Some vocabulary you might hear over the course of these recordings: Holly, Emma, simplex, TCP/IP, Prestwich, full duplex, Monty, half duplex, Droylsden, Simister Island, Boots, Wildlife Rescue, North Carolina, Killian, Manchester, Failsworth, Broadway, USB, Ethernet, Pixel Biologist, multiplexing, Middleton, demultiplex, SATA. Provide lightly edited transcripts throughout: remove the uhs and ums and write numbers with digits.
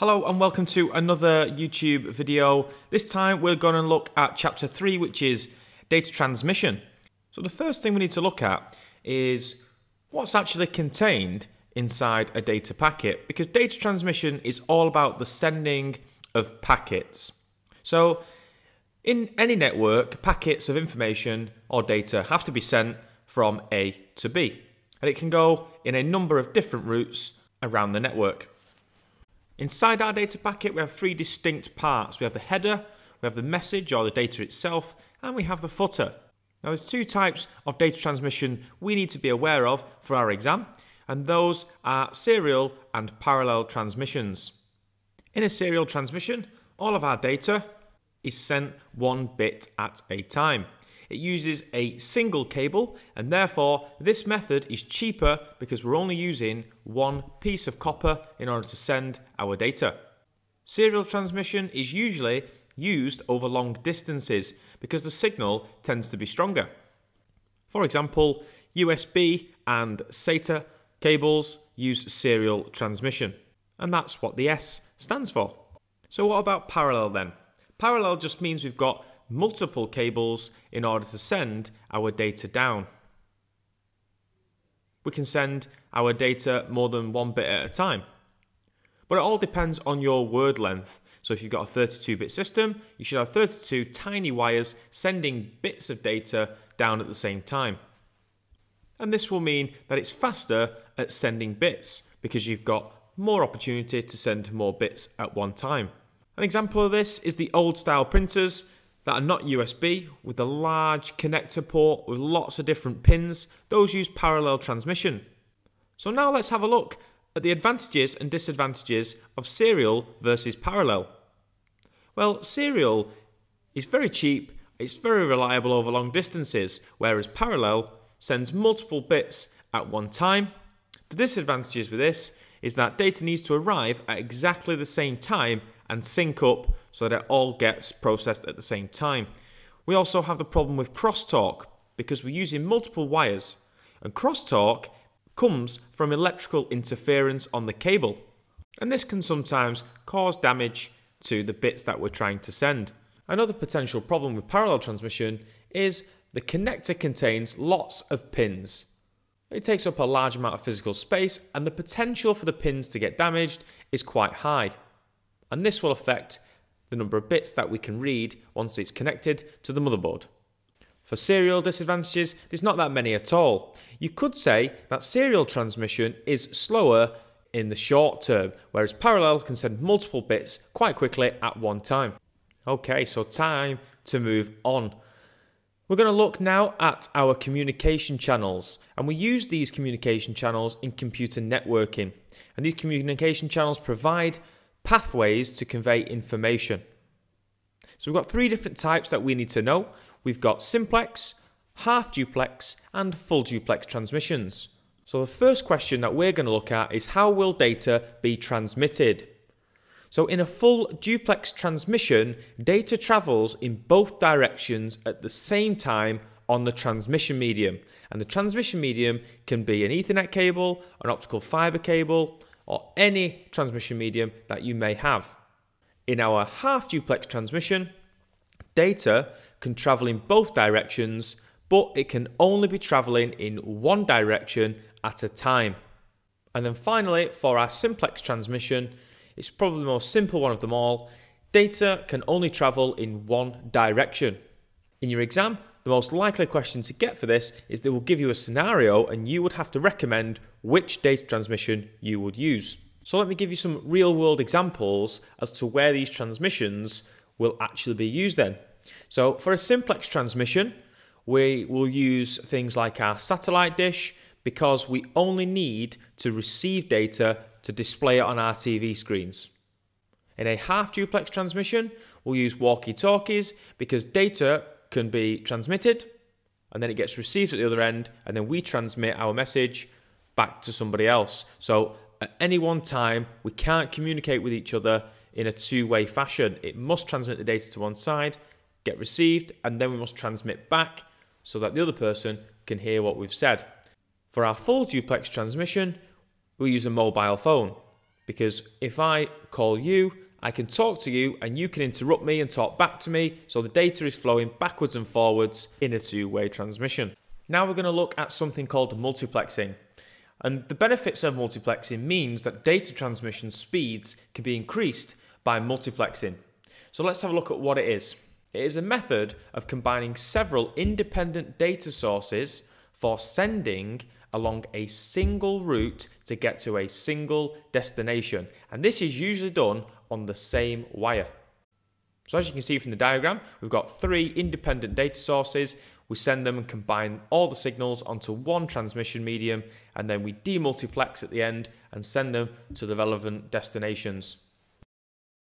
Hello and welcome to another YouTube video. This time we're going to look at chapter 3, which is data transmission. So the first thing we need to look at is what's actually contained inside a data packet, because data transmission is all about the sending of packets. So in any network, packets of information or data have to be sent from A to B, and it can go in a number of different routes around the network. Inside our data packet, we have three distinct parts. We have the header, we have the message or the data itself, and we have the footer. Now there's two types of data transmission we need to be aware of for our exam, and those are serial and parallel transmissions. In a serial transmission, all of our data is sent one bit at a time. It uses a single cable, and therefore this method is cheaper because we're only using one piece of copper in order to send our data. Serial transmission is usually used over long distances because the signal tends to be stronger. For example, USB and SATA cables use serial transmission, and that's what the S stands for. So what about parallel then? Parallel just means we've got multiple cables in order to send our data down. We can send our data more than one bit at a time. But it all depends on your word length. So if you've got a 32-bit system, you should have 32 tiny wires sending bits of data down at the same time. And this will mean that it's faster at sending bits because you've got more opportunity to send more bits at one time. An example of this is the old-style printers that are not USB, with a large connector port with lots of different pins. Those use parallel transmission. So now let's have a look at the advantages and disadvantages of serial versus parallel. Well, serial is very cheap, it's very reliable over long distances, whereas parallel sends multiple bits at one time. The disadvantages with this is that data needs to arrive at exactly the same time and sync up so that it all gets processed at the same time. We also have the problem with crosstalk because we're using multiple wires, and crosstalk comes from electrical interference on the cable, and this can sometimes cause damage to the bits that we're trying to send. Another potential problem with parallel transmission is the connector contains lots of pins. It takes up a large amount of physical space, and the potential for the pins to get damaged is quite high. And this will affect the number of bits that we can read once it's connected to the motherboard. For serial disadvantages, there's not that many at all. You could say that serial transmission is slower in the short term, whereas parallel can send multiple bits quite quickly at one time. Okay, so time to move on. We're going to look now at our communication channels, and we use these communication channels in computer networking. And these communication channels provide pathways to convey information. So we've got three different types that we need to know. We've got simplex, half duplex, and full duplex transmissions. So the first question that we're going to look at is, how will data be transmitted? So in a full duplex transmission, data travels in both directions at the same time on the transmission medium. And the transmission medium can be an Ethernet cable, an optical fiber cable, or any transmission medium that you may have. In our half duplex transmission, data can travel in both directions, but it can only be traveling in one direction at a time. And then finally, for our simplex transmission, it's probably the most simple one of them all. Data can only travel in one direction. In your exam, the most likely question to get for this is they will give you a scenario and you would have to recommend which data transmission you would use. So let me give you some real world examples as to where these transmissions will actually be used then. So for a simplex transmission, we will use things like our satellite dish because we only need to receive data to display it on our TV screens. In a half duplex transmission, we'll use walkie-talkies because data can be transmitted and then it gets received at the other end, and then we transmit our message back to somebody else. So at any one time, we can't communicate with each other in a two-way fashion. It must transmit the data to one side, get received, and then we must transmit back so that the other person can hear what we've said. For our full duplex transmission, we use a mobile phone. because if I call you, I can talk to you and you can interrupt me and talk back to me, so the data is flowing backwards and forwards in a two-way transmission. Now we're going to look at something called multiplexing. And the benefits of multiplexing means that data transmission speeds can be increased by multiplexing. So let's have a look at what it is. It is a method of combining several independent data sources for sending along a single route to get to a single destination. And this is usually done on the same wire. So as you can see from the diagram, we've got three independent data sources. We send them and combine all the signals onto one transmission medium, and then we demultiplex at the end and send them to the relevant destinations.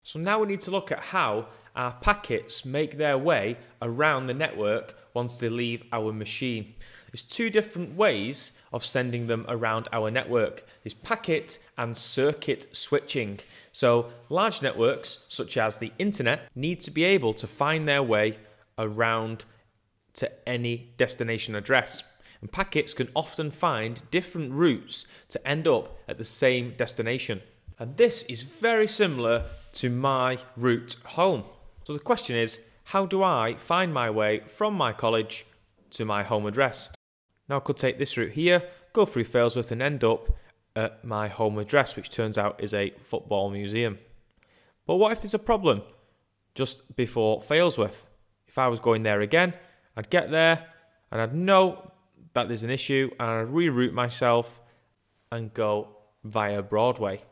So now we need to look at how our packets make their way around the network once they leave our machine. There's two different ways of sending them around our network. There's packet and circuit switching. So large networks, such as the internet, need to be able to find their way around to any destination address. And packets can often find different routes to end up at the same destination. And this is very similar to my route home. So the question is, how do I find my way from my college to my home address? Now I could take this route here, go through Failsworth and end up at my home address, which turns out is a football museum. But what if there's a problem just before Failsworth? If I was going there again, I'd get there and I'd know that there's an issue and I'd reroute myself and go via Broadway.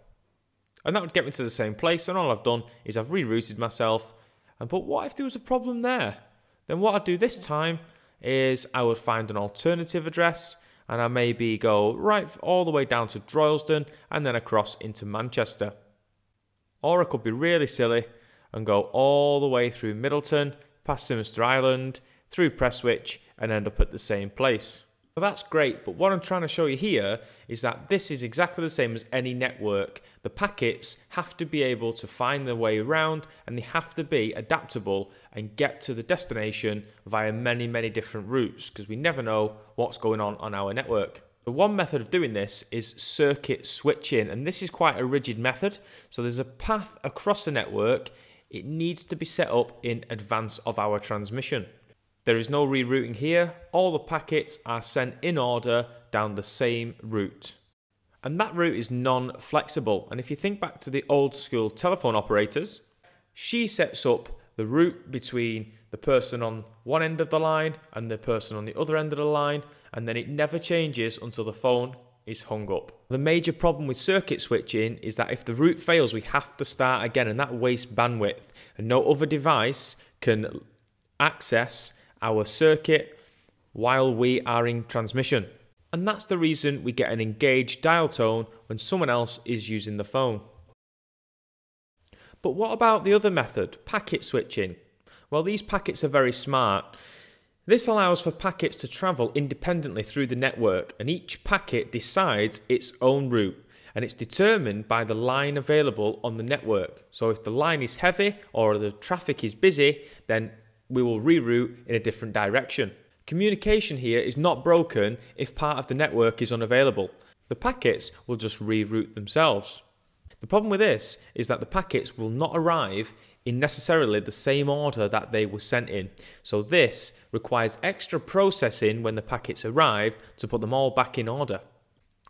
And that would get me to the same place, and all I've done is I've rerouted myself. And but what if there was a problem there? Then what I'd do this time is I would find an alternative address, and I maybe go right all the way down to Droylsden and then across into Manchester. Or I could be really silly and go all the way through Middleton, past Simister Island, through Prestwich and end up at the same place. Well, that's great, but what I'm trying to show you here is that this is exactly the same as any network. The packets have to be able to find their way around, and they have to be adaptable and get to the destination via many, many different routes, because we never know what's going on our network. The one method of doing this is circuit switching, and this is quite a rigid method. So there's a path across the network. It needs to be set up in advance of our transmission. There is no rerouting here. All the packets are sent in order down the same route. And that route is non-flexible. And if you think back to the old school telephone operators, she sets up the route between the person on one end of the line and the person on the other end of the line, and then it never changes until the phone is hung up. The major problem with circuit switching is that if the route fails, we have to start again, and that wastes bandwidth. And no other device can access our circuit while we are in transmission. And that's the reason we get an engaged dial tone when someone else is using the phone. But what about the other method, packet switching? Well, these packets are very smart. This allows for packets to travel independently through the network, and each packet decides its own route, and it's determined by the line available on the network. So if the line is heavy or the traffic is busy, then we will reroute in a different direction. Communication here is not broken if part of the network is unavailable. The packets will just reroute themselves. The problem with this is that the packets will not arrive in necessarily the same order that they were sent in. So this requires extra processing when the packets arrive to put them all back in order.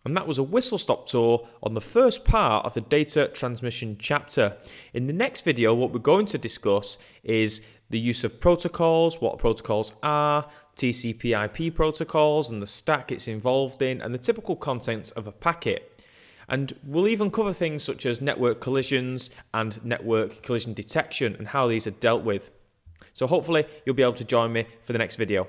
And that was a whistle-stop tour on the first part of the data transmission chapter. In the next video, what we're going to discuss is the use of protocols, what protocols are, TCP/IP protocols and the stack it's involved in, and the typical contents of a packet. And we'll even cover things such as network collisions and network collision detection and how these are dealt with. So hopefully you'll be able to join me for the next video.